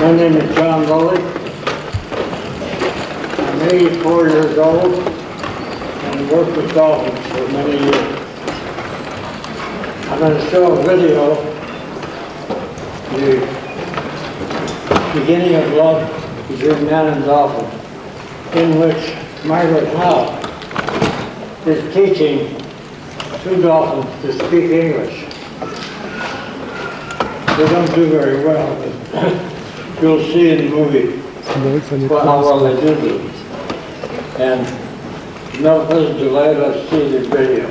My name is John Lilly. I'm 84 years old and worked with dolphins for many years. I'm going to show a video, The Beginning of Love Between Man and Dolphin, in which Margaret Howe is teaching two dolphins to speak English. They don't do very well, but you'll see in the movie how well they do do. And no pleasure to let us see this video.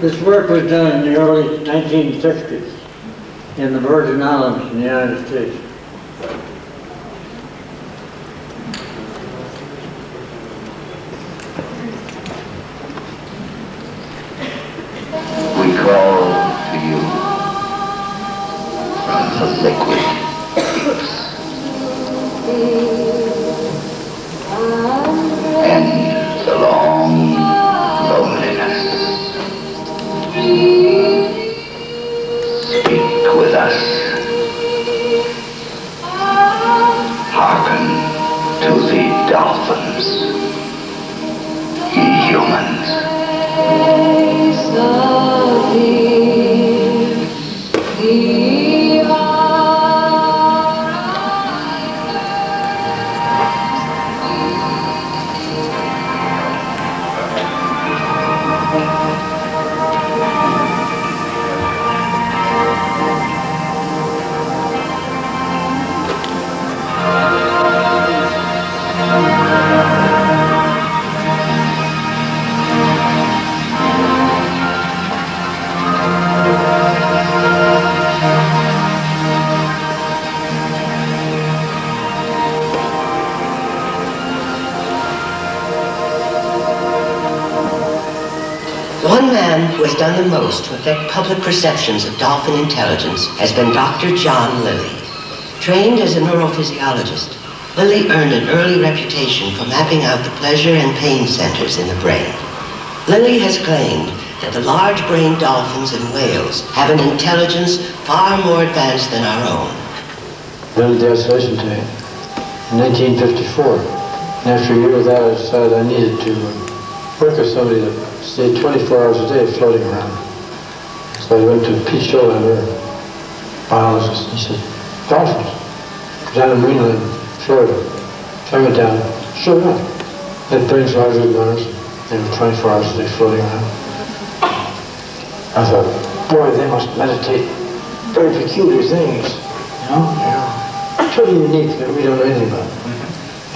This work was done in the early 1960s in the Virgin Islands in the United States. We call to you from the liquid deeps and the long loneliness. Speak with us. Hearken to the dolphins, ye humans. Done the most to affect public perceptions of dolphin intelligence has been Dr. John Lilly. Trained as a neurophysiologist, Lilly earned an early reputation for mapping out the pleasure and pain centers in the brain. Lilly has claimed that the large brain dolphins and whales have an intelligence far more advanced than our own. Lilly does listen to it. In 1954, after a year of that, I decided I needed to work with somebody that stayed 24 hours a day floating around. So I went to Pete Schullander, a biologist, and he said, dolphins, down in Greenland, Florida. So I went down, sure enough, they had brains larger than ours, they were 24 hours a day floating around. I thought, boy, they must meditate very peculiar things, you know? Yeah. Totally unique that we don't know anything about.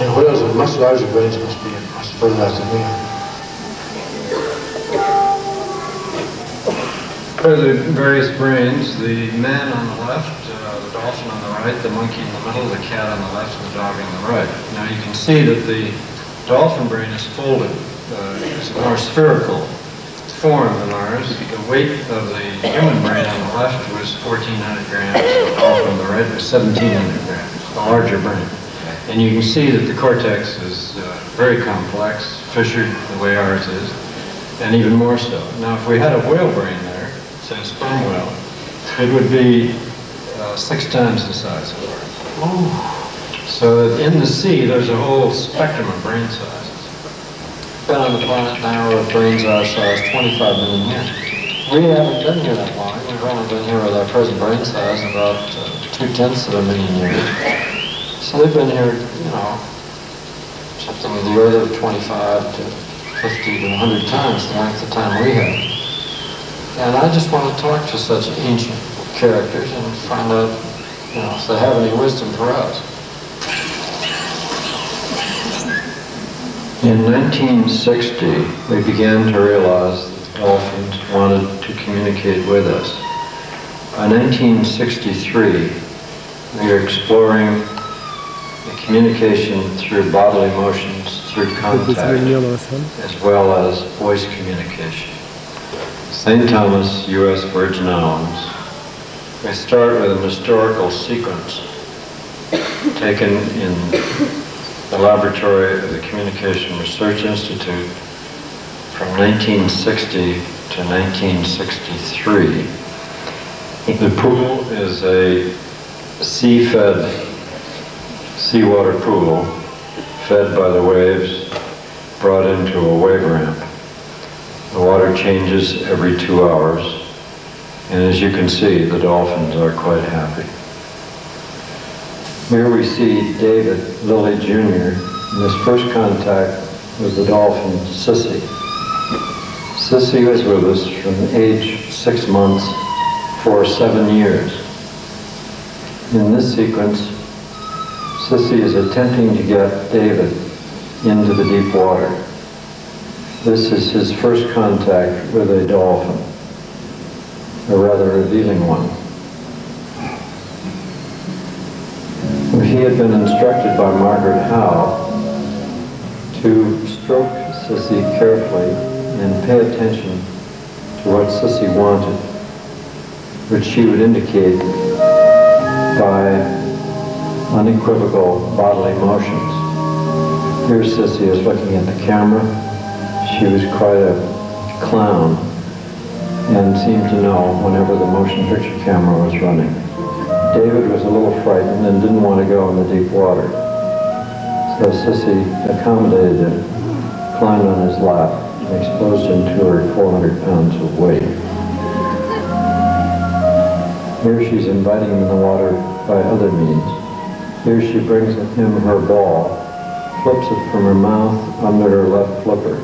And whales with much larger brains must be much further out than we are. There are the various brains, the man on the left, the dolphin on the right, the monkey in the middle, the cat on the left, and the dog on the right. Now you can see that the dolphin brain is folded. It's a more spherical form than ours. The weight of the human brain on the left was 1,400 grams, the dolphin on the right was 1,700 grams, the larger brain. And you can see that the cortex is very complex, fissured the way ours is, and even more so. Now if we had a whale brain there, say a sperm whale, it would be 6 times the size of ours. Oh. So that in the sea, there's a whole spectrum of brain sizes. Been on the planet now with brains our size, 25 million years. We haven't been here that long. We've only been here with our present brain size about 2/10 of a million years. So they've been here, you know, something in the order of 25 to 50 to 100 times the length of time we have. And I just want to talk to such ancient characters and find out, you know, if they have any wisdom for us. In 1960, we began to realize that dolphins wanted to communicate with us. By 1963, we are exploring the communication through bodily motions, through contact, as well as voice communication. St. Thomas, U.S. Virgin Islands. We start with an historical sequence taken in the laboratory of the Communication Research Institute from 1960 to 1963. The pool is a sea-fed, seawater pool, fed by the waves, brought into a wave ramp. The water changes every 2 hours. And as you can see, the dolphins are quite happy. Here we see David Lily Jr. in his first contact with the dolphin, Sissy. Sissy was with us from age 6 months for 7 years. In this sequence, Sissy is attempting to get David into the deep water. This is his first contact with a dolphin. A rather revealing one. He had been instructed by Margaret Howe to stroke Sissy carefully and pay attention to what Sissy wanted, which she would indicate by unequivocal bodily motions. Here Sissy is looking at the camera. She was quite a clown and seemed to know whenever the motion picture camera was running. David was a little frightened and didn't want to go in the deep water. So Sissy accommodated him, climbed on his lap, and exposed him to her 400 pounds of weight. Here she's inviting him in the water by other means. Here she brings him her ball, flips it from her mouth under her left flipper,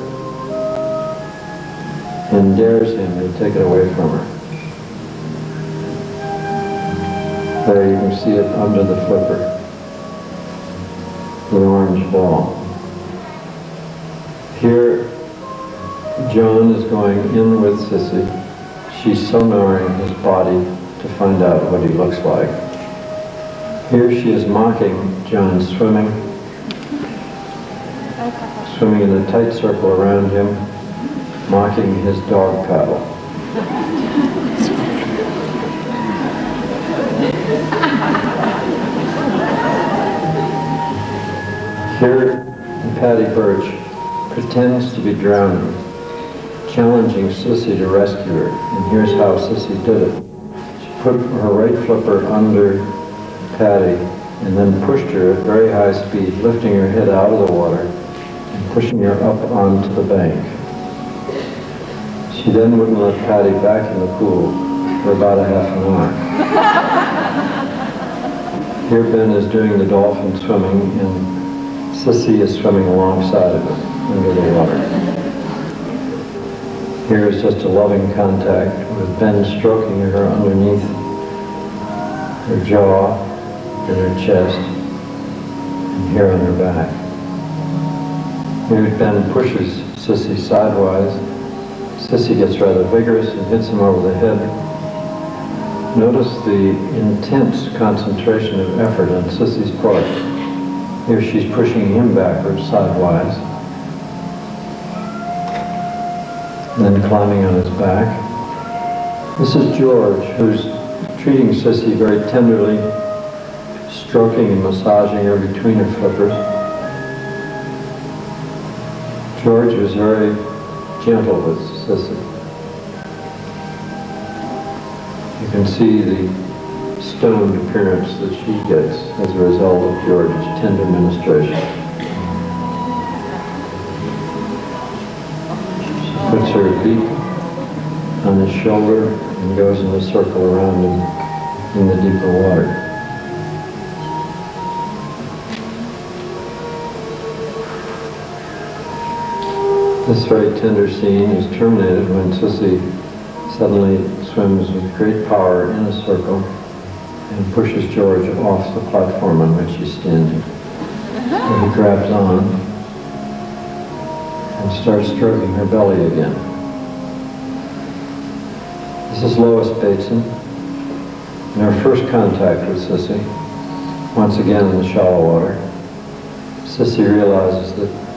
and dares him to take it away from her. There you can see it under the flipper, the orange ball. Here, John is going in with Sissy. She's sonaring his body to find out what he looks like. Here she is mocking John swimming in a tight circle around him, mocking his dog paddle. Here, Patty Birch pretends to be drowning, challenging Sissy to rescue her. And here's how Sissy did it. She put her right flipper under Patty and then pushed her at very high speed, lifting her head out of the water and pushing her up onto the bank. She then wouldn't let Patty back in the pool for about a half an hour. Here Ben is doing the dolphin swimming, and Sissy is swimming alongside of him under the water. Here is just a loving contact with Ben stroking her underneath her jaw and her chest, and here on her back. Here Ben pushes Sissy sidewise. Sissy gets rather vigorous and hits him over the head. Notice the intense concentration of effort on Sissy's part. Here she's pushing him backwards, sidewise, and then climbing on his back. This is George, who's treating Sissy very tenderly, stroking and massaging her between her flippers. George was very gentle with Sissy. You can see the stoned appearance that she gets as a result of George's tender ministration. She puts her feet on his shoulder and goes in a circle around him in the deeper water. This very tender scene is terminated when Sissy suddenly swims with great power in a circle and pushes George off the platform on which he's standing. And he grabs on and starts stroking her belly again. This is Lois Bateson in her first contact with Sissy, once again in the shallow water. Sissy realizes that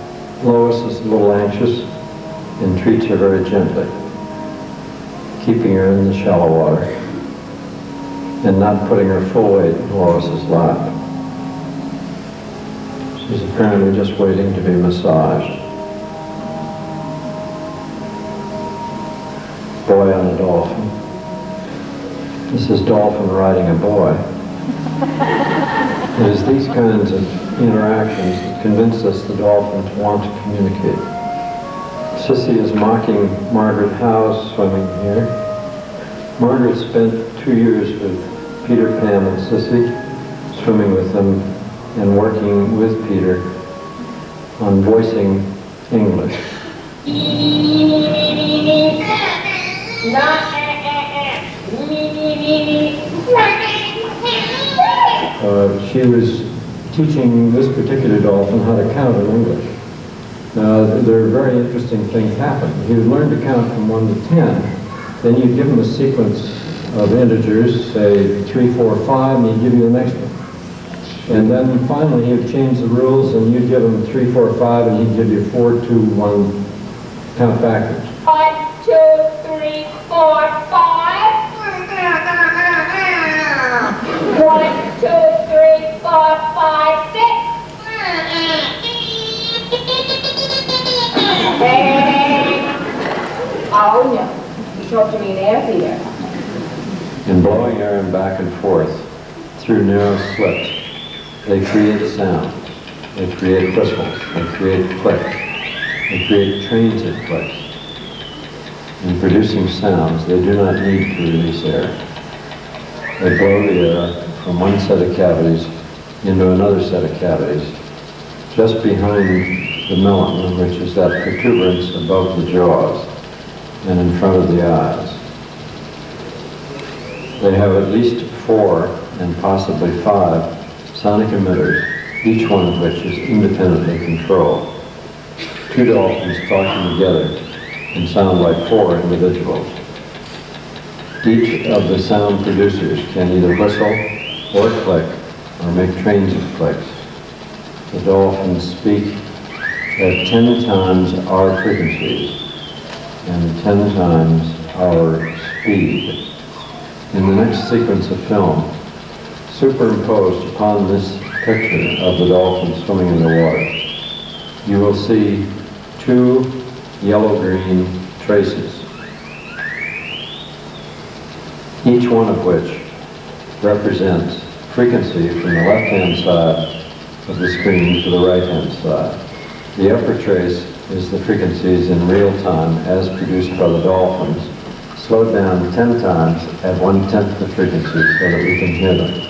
Lois is a little anxious and treats her very gently, keeping her in the shallow water and not putting her full weight in Lois's lap. She's apparently just waiting to be massaged. Boy on a dolphin. This is dolphin riding a boy. It is these kinds of interactions that convince us the dolphins want to communicate. Sissy is mocking Margaret Howe swimming here. Margaret spent 2 years with Peter, Pam, and Sissy, swimming with them and working with Peter on voicing English. She was teaching this particular dolphin how to count in English. Now, there are very interesting things happen. He would learn to count from 1 to 10. Then you'd give him a sequence of integers, say 3, 4, 5, and he'd give you the next one. And then finally he'd change the rules and you'd give him 3, 4, 5, and he'd give you 4, 2, 1, count backwards. 1, 2, 3, 4, 5. 1, 2, 3, 4, 5, 6. Oh no, you talked to me in half here. And blowing air and back and forth through narrow slits, they create sound. They create whistles. They create clicks. They create trains of clicks. In producing sounds, they do not need to release air. They blow the air from one set of cavities into another set of cavities, just behind the melon, which is that protuberance above the jaws and in front of the eyes. They have at least 4 and possibly 5 sonic emitters, each one of which is independently controlled. 2 dolphins talking together can sound like 4 individuals. Each of the sound producers can either whistle or click or make trains of clicks. The dolphins speak at 10 times our frequencies and 10 times our speed. In the next sequence of film, superimposed upon this picture of the dolphin swimming in the water, you will see 2 yellow-green traces, each one of which represents frequency from the left-hand side of the screen to the right-hand side. The upper trace is the frequencies in real time as produced by the dolphins, slowed down 10 times at 1/10 the frequency so that we can hear them.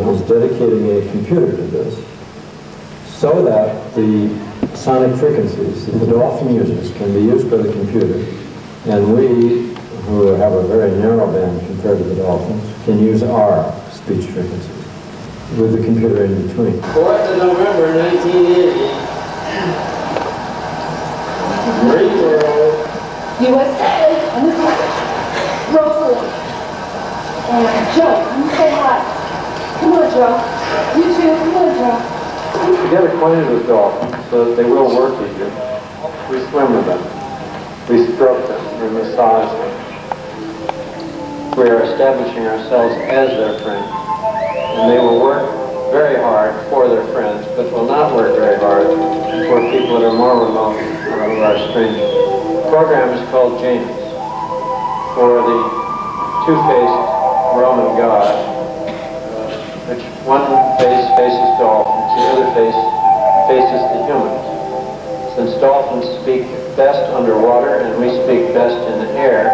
Was dedicating a computer to this so that the sonic frequencies that the dolphin uses can be used by the computer, and we, who have a very narrow band compared to the dolphins, can use our speech frequencies with the computer in between. 4th of November, 1980. Great world. USA and the country. Rosie. And Joe, you say hi. Come on, Joe. You too. Come on, Joe. To get acquainted with dolphins so that they will work with you, we swim with them. Restruct us and massage them. We are establishing ourselves as their friends, and they will work very hard for their friends, but will not work very hard for people that are more remote or who are strangers. The program is called Janus, for the two-faced Roman god, which one face faces dolphins, the other face faces the humans. Since dolphins speak best underwater and we speak best in the air,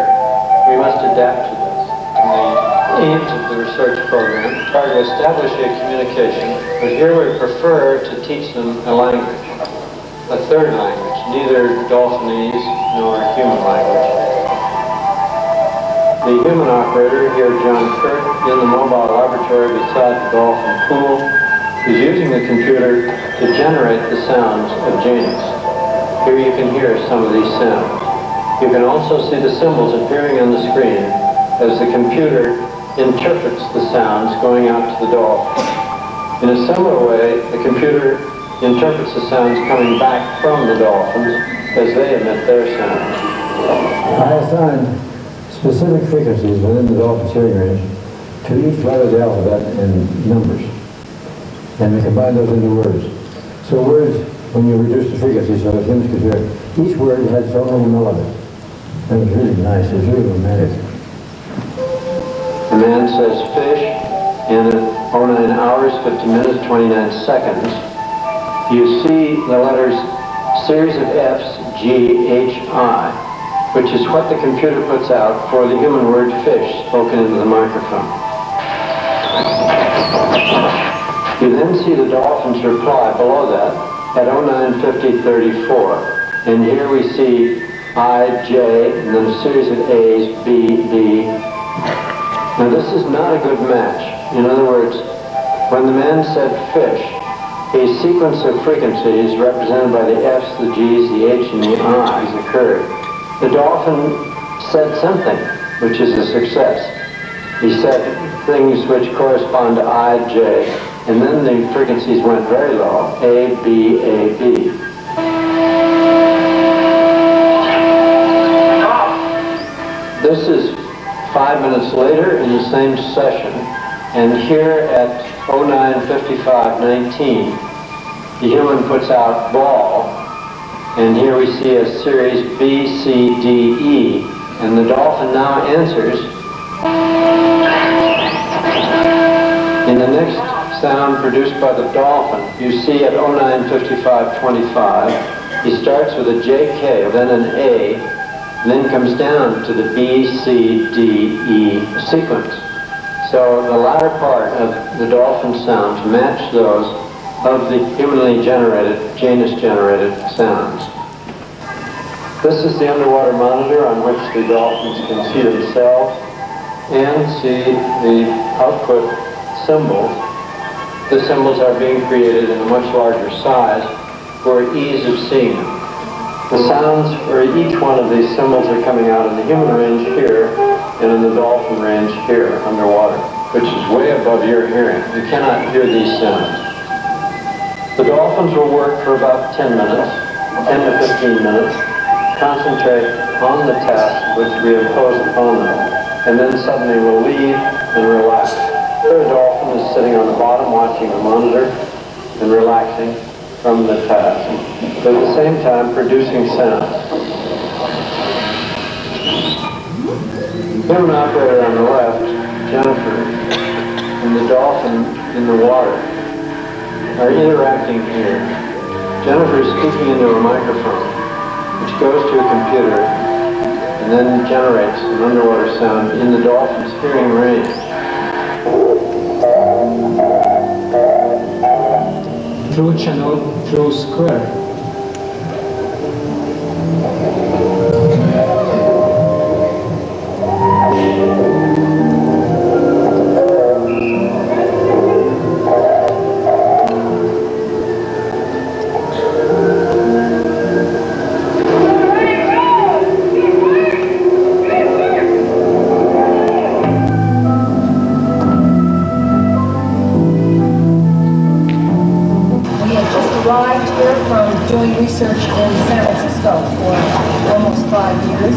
we must adapt to this. The aims of the research program try to establish a communication, but here we prefer to teach them a language, a third language, neither dolphinese nor human language. The human operator here, John Kirk, in the mobile laboratory beside the dolphin pool, is using the computer to generate the sounds of Janus. Here you can hear some of these sounds. You can also see the symbols appearing on the screen as the computer interprets the sounds going out to the dolphin. In a similar way, the computer interprets the sounds coming back from the dolphins as they emit their sounds. I assigned specific frequencies within the dolphin's hearing range to each letter of the alphabet in numbers, and we combine those into words. So words, when you reduce the frequency so that humans could hear, each word had its own melody. It was really nice, it was really romantic. A man says fish in 09 hours, 50 minutes, 29 seconds. You see the letters series of F's, G, H, I, which is what the computer puts out for the human word fish spoken into the microphone. You then see the dolphin's reply below that, at 09:50:34, and here we see I, J, and then a series of A's, B, B. Now this is not a good match. In other words, when the man said fish, a sequence of frequencies represented by the F's, the G's, the H, and the I's occurred. The dolphin said something, which is a success. He said things which correspond to I, J, and then the frequencies went very low, A, B, A, B. This is 5 minutes later in the same session, and here at 09:55:19, the human puts out ball, and here we see a series B, C, D, E, and the dolphin now answers. In the next sound produced by the dolphin, you see at 09:55:25, he starts with a JK, then an A, and then comes down to the B, C, D, E sequence. So the latter part of the dolphin sounds match those of the humanly generated, Janus-generated sounds. This is the underwater monitor on which the dolphins can see themselves and see the output symbols. The symbols are being created in a much larger size for ease of seeing them. The sounds for each one of these symbols are coming out in the human range here and in the dolphin range here underwater, which is way above your hearing. You cannot hear these sounds. The dolphins will work for about 10 minutes, 10 to 15 minutes, concentrate on the task which we impose upon them, and then suddenly will leave and relax. The dolphin is sitting on the bottom watching the monitor and relaxing from the task, but at the same time producing sound. The human operator on the left, Jennifer, and the dolphin in the water are interacting here. Jennifer is speaking into a microphone, which goes to a computer and then generates an underwater sound in the dolphin's hearing range. Through channel, through square. Doing research in San Francisco for almost next 5 years.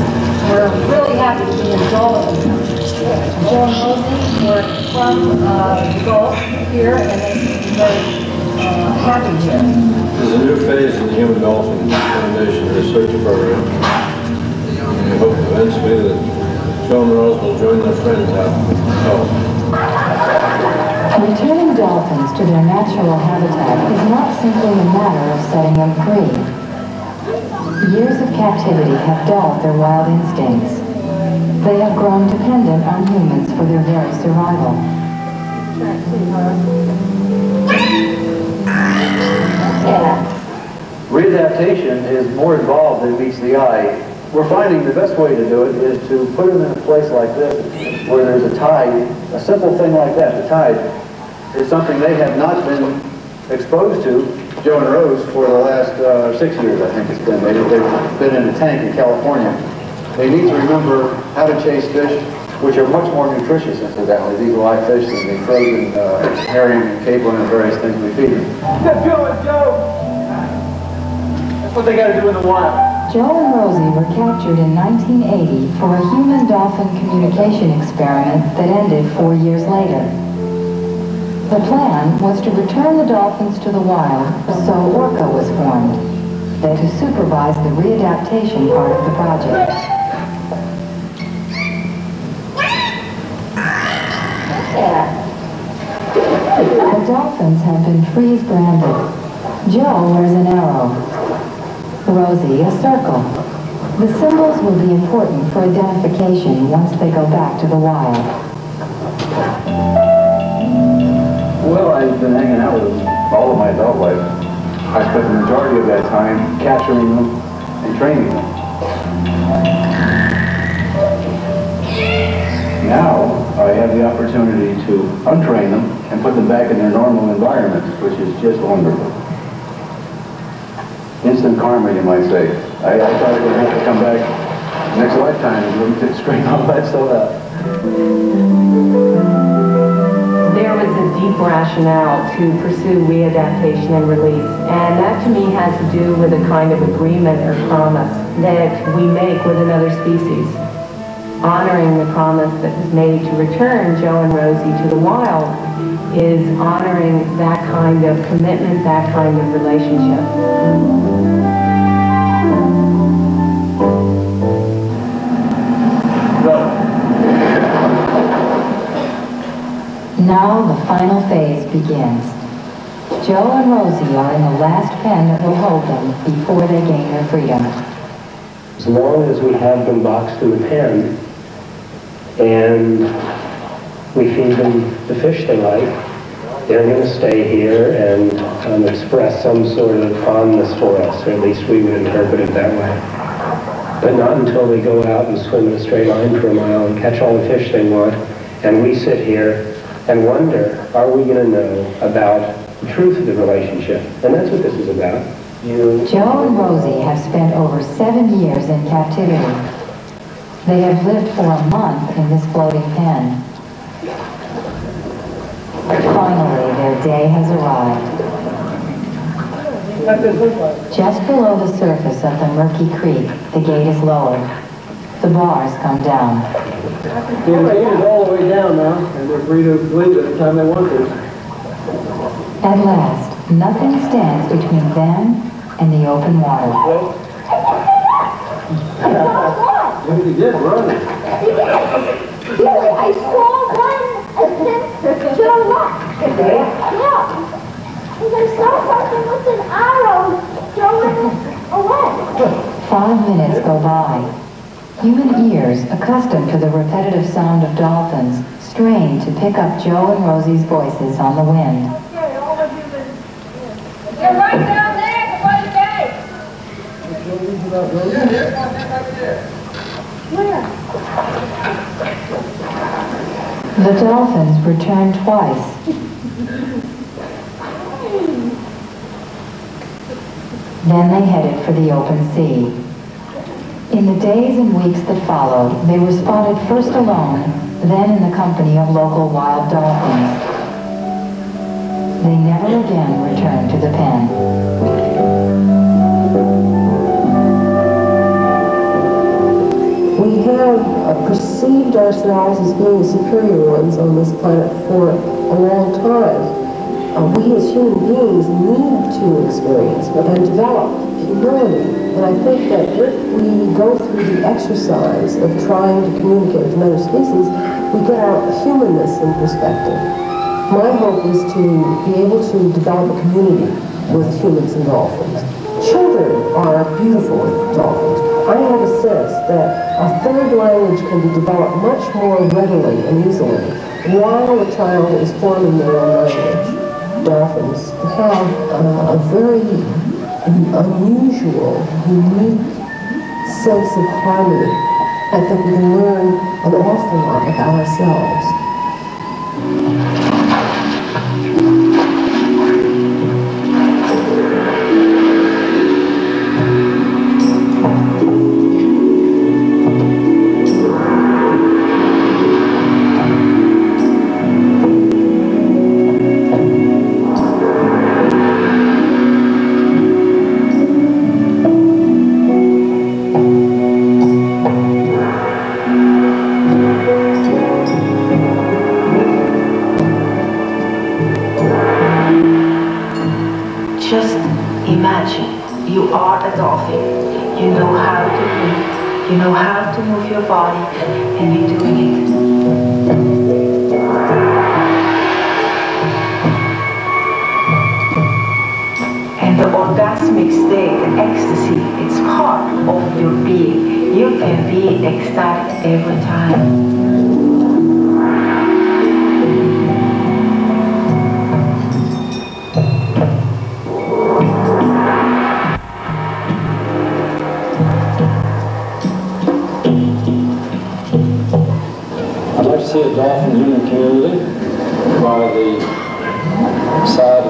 We're really happy to be involved in Joe and Rosie were from the Gulf here, and they're very happy here. There's a new phase in the Human Dolphin Foundation Research Program. We hope eventually that Joe and Rose will join their friends out in the Gulf. Returning dolphins to their natural habitat is not simply a matter of setting them free. Years of captivity have dulled their wild instincts. They have grown dependent on humans for their very survival. Readaptation is more involved than meets the eye. We're finding the best way to do it is to put them in a place like this, where there's a tide. A simple thing like that, the tide, is something they have not been exposed to. Joe and Rose for the last 6 years, I think it's been. They've been in a tank in California. They need to remember how to chase fish, which are much more nutritious, incidentally, these live fish than the frozen herring and capelin and various things we feed them. That's Joe and Joe! That's what they got to do in the wild. Joe and Rosie were captured in 1980 for a human-dolphin communication experiment that ended 4 years later. The plan was to return the dolphins to the wild, so Orca was formed, then to supervise the readaptation part of the project. The dolphins have been freeze-branded. Joe wears an arrow, Rosie a circle. The symbols will be important for identification once they go back to the wild. Well, I've been hanging out with them all of my adult life. I spent the majority of that time capturing them and training them. Now, I have the opportunity to untrain them and put them back in their normal environment, which is just wonderful. Instant karma, you might say. I thought I would have to come back next lifetime and straighten all that stuff out. There was a deep rationale to pursue readaptation and release, and that to me had to do with a kind of agreement or promise that we make with another species, honoring the promise that was made to return Joe and Rosie to the wild is honoring that kind of commitment, that kind of relationship. Now the final phase begins. Joe and Rosie are in the last pen that will hold them before they gain their freedom. As long as we have them boxed in the pen and we feed them the fish they like, they're going to stay here and express some sort of fondness for us, or at least we would interpret it that way. But not until they go out and swim in a straight line for a mile and catch all the fish they want, and we sit here and wonder, are we going to know about the truth of the relationship? And that's what this is about. Joe and Rosie have spent over 7 years in captivity. They have lived for a month in this floating pen. Finally, their day has arrived. Just below the surface of the murky creek, the gate is lowered. The bars come down. The gate is all the way down now, and they're free to leave at the time they want to. At last, nothing stands between them and the open water. What did he get, Ronnie? I saw one to the rock. Okay. Yeah. And I saw something with an arrow going away. 5 minutes go by. Human ears, accustomed to the repetitive sound of dolphins, strain to pick up Joe and Rosie's voices on the wind. They're right down there, by the bay! Where? The dolphins return twice. Then they headed for the open sea. In the days and weeks that followed, they were spotted first alone, then in the company of local wild dolphins. They never again returned to the pen. perceived ourselves as being the superior ones on this planet for a long time. We as human beings need to experience and develop humility. And I think that if we go through the exercise of trying to communicate with another species, we get our humanness in perspective. My hope is to be able to develop a community with humans and dolphins. Children are beautiful with dolphins. I have a sense that a third language can be developed much more readily and easily while a child is forming their own language. Dolphins have a very unusual, unique sense of harmony. I think we can learn an awful lot about ourselves.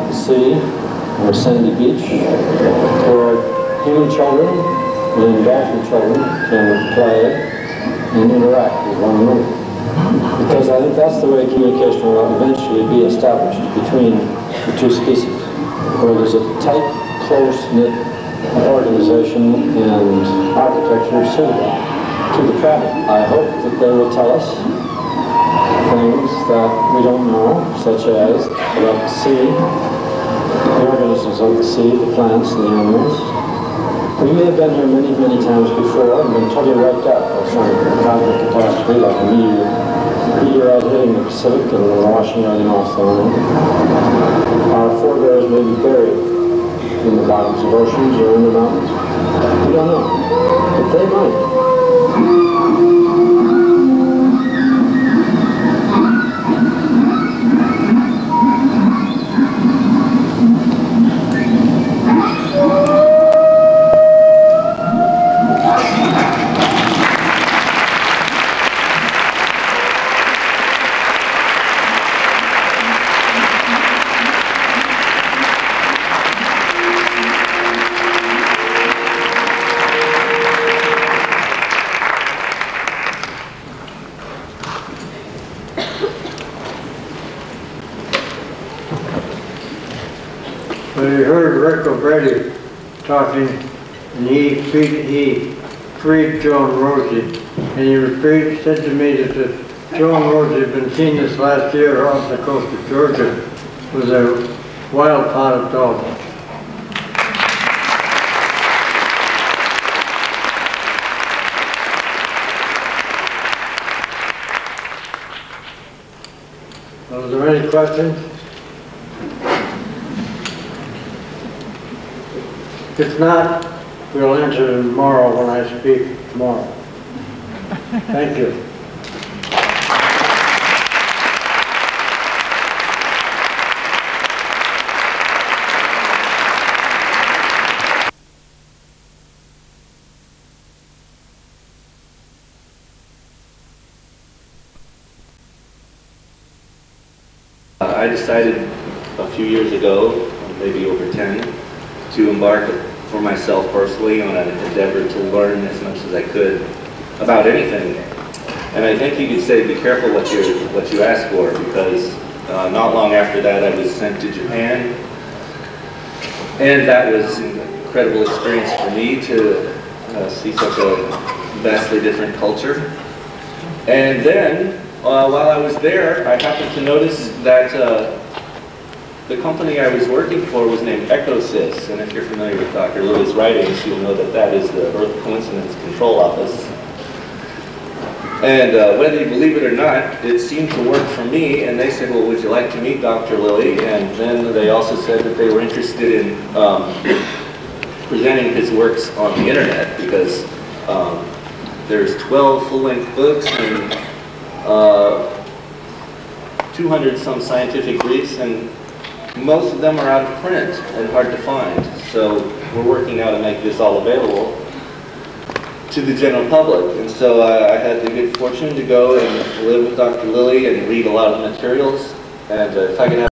Joe and Rosie, and he said to me that Joe and Rosie had been seen this last year off the coast of Georgia with a wild pot of dolphins. Are there any questions? If not, we'll answer them tomorrow when I speak. Tomorrow. Thank you. I decided a few years ago, maybe over 10, to embark for myself personally on an endeavor to learn as much as I could about anything. And I think you could say be careful what you ask for, because not long after that I was sent to Japan, and that was an incredible experience for me to see such a vastly different culture. And then, while I was there, I happened to notice that the company I was working for was named Echosys. And if you're familiar with Dr. Lilly's writings, you'll know that that is the Earth Coincidence Control Office. And whether you believe it or not, it seemed to work for me. And they said, well, would you like to meet Dr. Lilly? And then they also said that they were interested in presenting his works on the internet, because there's 12 full-length books and 200-some scientific briefs, and most of them are out of print and hard to find. So we're working now to make this all available to the general public. And so I had the good fortune to go and live with Dr. Lilly and read a lot of materials. And if I could have